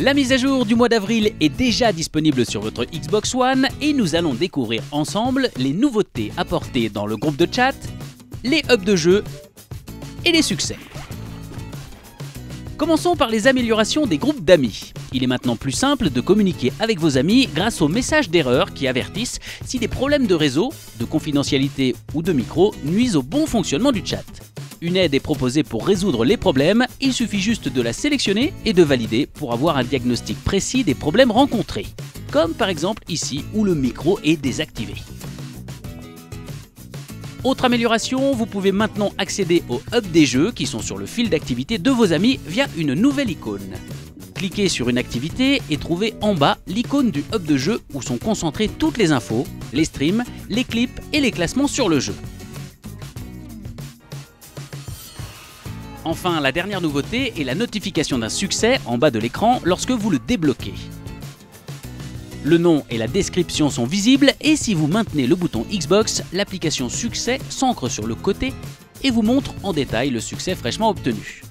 La mise à jour du mois d'avril est déjà disponible sur votre Xbox One et nous allons découvrir ensemble les nouveautés apportées dans le groupe de chat, les hubs de jeu et les succès. Commençons par les améliorations des groupes d'amis. Il est maintenant plus simple de communiquer avec vos amis grâce aux messages d'erreur qui avertissent si des problèmes de réseau, de confidentialité ou de micro nuisent au bon fonctionnement du chat. Une aide est proposée pour résoudre les problèmes, il suffit juste de la sélectionner et de valider pour avoir un diagnostic précis des problèmes rencontrés, comme par exemple ici où le micro est désactivé. Autre amélioration, vous pouvez maintenant accéder aux hubs des jeux qui sont sur le fil d'activité de vos amis via une nouvelle icône. Cliquez sur une activité et trouvez en bas l'icône du hub de jeu où sont concentrées toutes les infos, les streams, les clips et les classements sur le jeu. Enfin, la dernière nouveauté est la notification d'un succès en bas de l'écran lorsque vous le débloquez. Le nom et la description sont visibles et si vous maintenez le bouton Xbox, l'application Succès s'ancre sur le côté et vous montre en détail le succès fraîchement obtenu.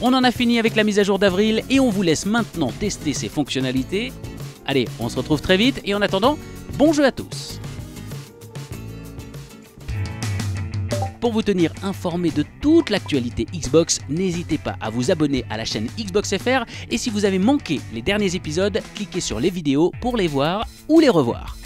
On en a fini avec la mise à jour d'avril et on vous laisse maintenant tester ses fonctionnalités. Allez, on se retrouve très vite et en attendant, bon jeu à tous! Pour vous tenir informé de toute l'actualité Xbox, n'hésitez pas à vous abonner à la chaîne Xbox FR et si vous avez manqué les derniers épisodes, cliquez sur les vidéos pour les voir ou les revoir.